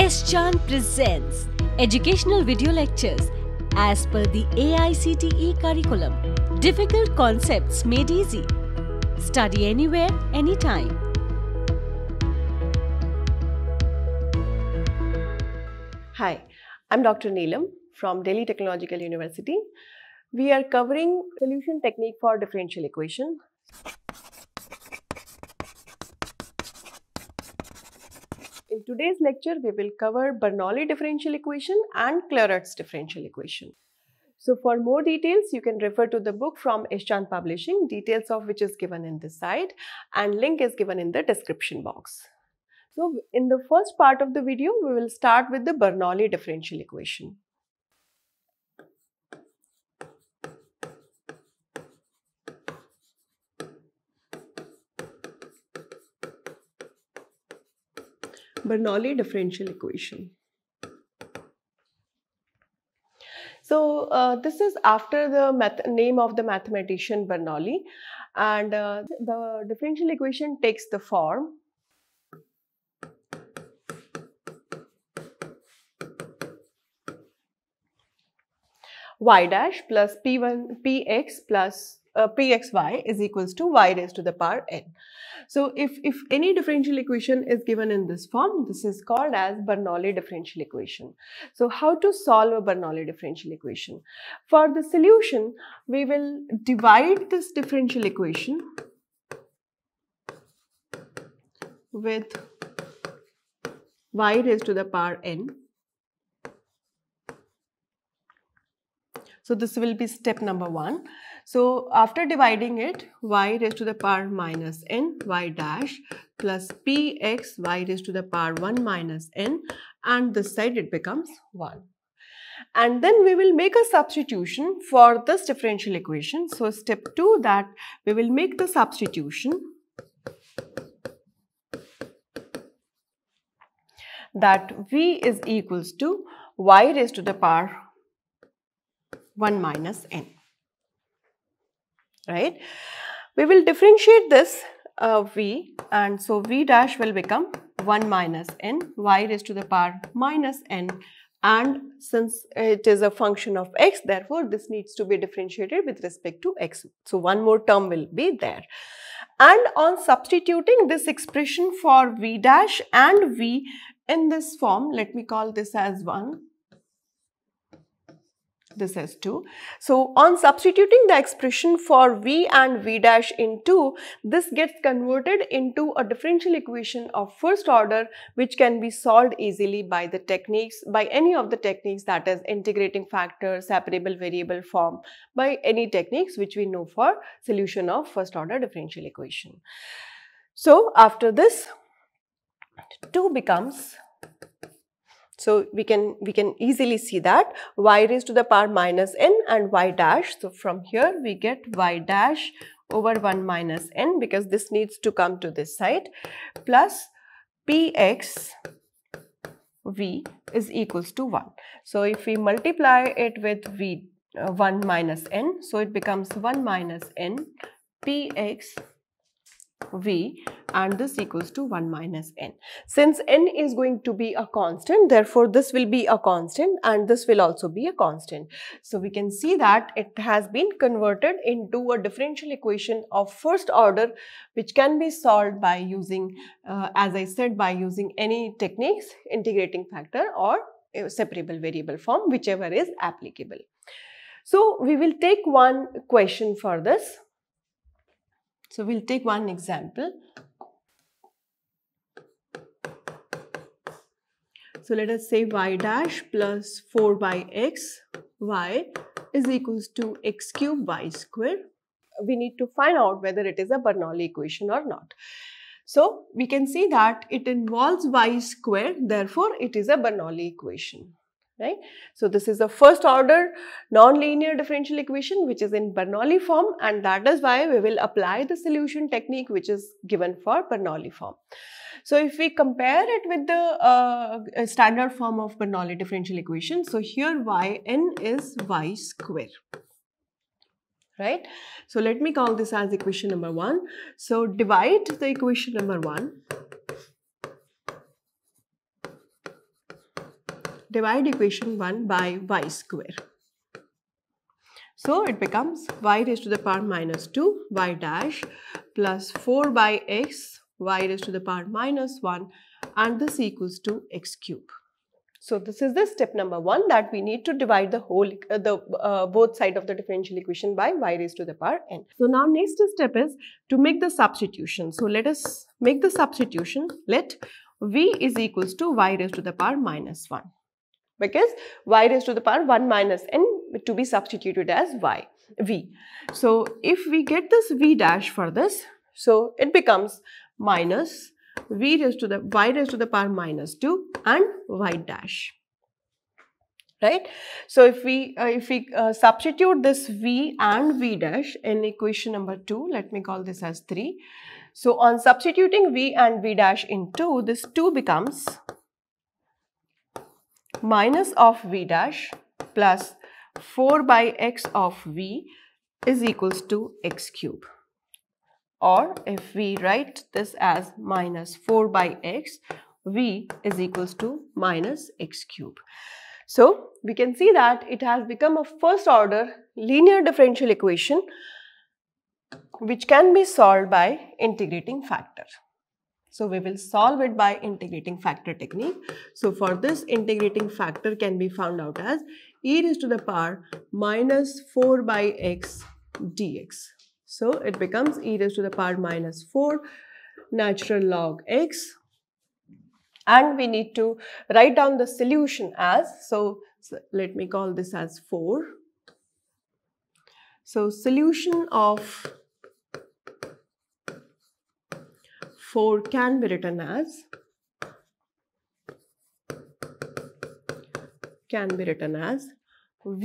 S Chand presents educational video lectures as per the AICTE curriculum. Difficult concepts made easy. Study anywhere, anytime. Hi, I'm Dr. Neelam from Delhi Technological University. We are covering solution technique for differential equation. In today's lecture, we will cover Bernoulli differential equation and Clairaut's differential equation. So for more details, you can refer to the book from S Chand Publishing, details of which is given in this side, and link is given in the description box. So in the first part of the video, we will start with the Bernoulli differential equation. Bernoulli differential equation. So this is after the name of the mathematician Bernoulli, and the differential equation takes the form y dash plus pxy is equals to y raised to the power n. So if any differential equation is given in this form, this is called as Bernoulli differential equation. So how to solve a Bernoulli differential equation? For the solution, we will divide this differential equation with y raised to the power n. So this will be step number 1. So after dividing it, y raised to the power minus n, y dash plus px, y raised to the power 1 minus n, and this side it becomes 1. And then we will make a substitution for this differential equation. So step 2, that we will make the substitution that v is equals to y raised to the power 1 minus n, right? We will differentiate this v, and so v dash will become 1 minus n, y raised to the power minus n, and since it is a function of x, therefore this needs to be differentiated with respect to x. So one more term will be there. And on substituting this expression for v dash and v in this form, let me call this as 1. This is 2. So on substituting the expression for v and v dash in 2, this gets converted into a differential equation of first order, which can be solved easily by the techniques, by any of the techniques, that is integrating factor, separable variable form, by any techniques which we know for solution of first order differential equation. So after this, 2 becomes, so we can easily see that y raised to the power minus n and y dash. So from here we get y dash over 1 minus n, because this needs to come to this side, plus px v is equals to 1. So if we multiply it with v 1 minus n, so it becomes 1 minus n px v, and this equals to 1 minus n. Since n is going to be a constant, therefore this will be a constant and this will also be a constant. So we can see that it has been converted into a differential equation of first order, which can be solved by using, as I said, by using any techniques, integrating factor or separable variable form, whichever is applicable. So we will take one question for this. So we'll take one example. So let us say y dash plus 4 by x, y is equals to x cube y square. We need to find out whether it is a Bernoulli equation or not. So we can see that it involves y square, therefore it is a Bernoulli equation. Right? So this is a first order non-linear differential equation which is in Bernoulli form, and that is why we will apply the solution technique which is given for Bernoulli form. So if we compare it with the standard form of Bernoulli differential equation, so here yn is y square, right? So let me call this as equation number 1. So divide the equation number 1 divide equation 1 by y square. So it becomes y raised to the power minus 2 y dash plus 4 by x y raised to the power minus 1, and this equals to x cube. So this is the step number 1, that we need to divide the whole, both sides of the differential equation by y raised to the power n. So now next step is to make the substitution. So let us make the substitution. Let v is equals to y raised to the power minus 1, because y raised to the power 1 minus n to be substituted as y, v. So if we get this v dash for this, so it becomes minus y raised to the power minus 2 and y dash, right? So if we substitute this v and v dash in equation number 2, let me call this as 3. So on substituting v and v dash in 2, this 2 becomes minus of v dash plus 4 by x of v is equals to x cube. Or if we write this as minus 4 by x, v is equals to minus x cube. So we can see that it has become a first order linear differential equation which can be solved by integrating factor. So we will solve it by integrating factor technique. So for this, integrating factor can be found out as e raised to the power minus 4 by x dx. So it becomes e raised to the power minus 4 natural log x, and we need to write down the solution as, so let me call this as 4. So solution of 4 can be written as, v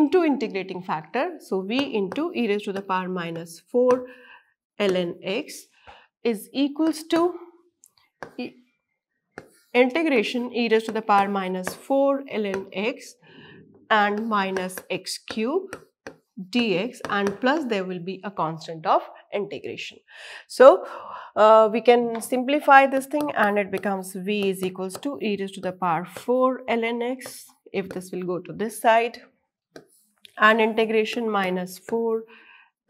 into integrating factor. So v into e raised to the power minus 4 ln x is equals to integration e raised to the power minus 4 ln x and minus x cube dx, and plus there will be a constant of integration. So we can simplify this thing, and it becomes v is equals to e raised to the power 4 ln x, if this will go to this side, and integration minus 4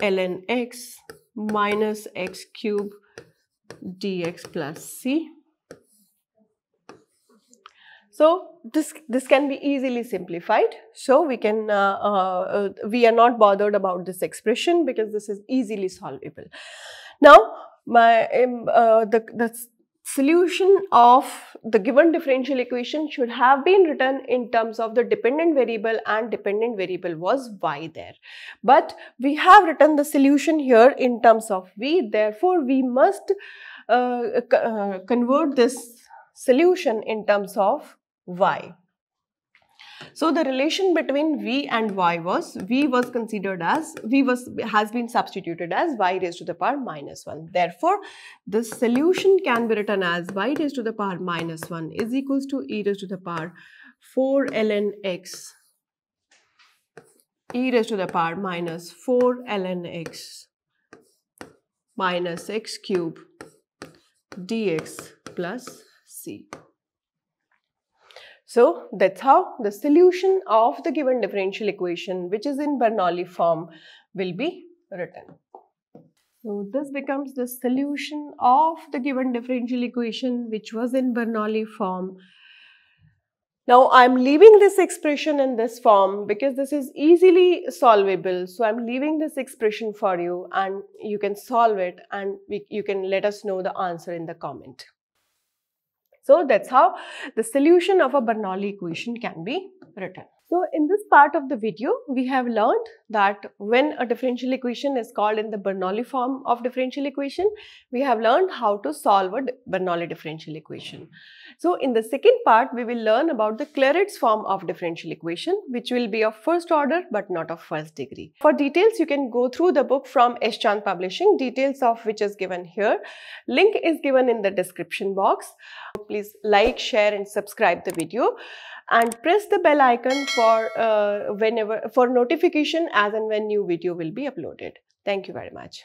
ln x minus x cube dx plus c. So this can be easily simplified. So we can we are not bothered about this expression because this is easily solvable. Now the solution of the given differential equation should have been written in terms of the dependent variable, and dependent variable was y there. But we have written the solution here in terms of v, therefore we must convert this solution in terms of y. So the relation between v and y was, v has been substituted as y raised to the power minus 1. Therefore, the solution can be written as y raised to the power minus 1 is equals to e raised to the power 4 ln x, e raised to the power minus 4 ln x minus x cube dx plus c. So that's how the solution of the given differential equation, which is in Bernoulli form, will be written. So this becomes the solution of the given differential equation, which was in Bernoulli form. Now I'm leaving this expression in this form because this is easily solvable. So I'm leaving this expression for you, and you can solve it, and you can let us know the answer in the comment. So that's how the solution of a Bernoulli equation can be written. So in this part of the video, we have learned that when a differential equation is called in the Bernoulli form of differential equation, we have learned how to solve a Bernoulli differential equation. So in the second part, we will learn about the Clairaut's form of differential equation, which will be of first order but not of first degree. For details, you can go through the book from S Chand Publishing, details of which is given here. Link is given in the description box. Please like, share and subscribe the video, and press the bell icon for notification as and when new video will be uploaded. Thank you very much.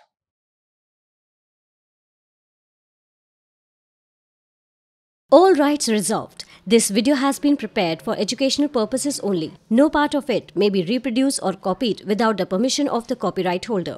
All rights reserved. This video has been prepared for educational purposes only. No part of it may be reproduced or copied without the permission of the copyright holder.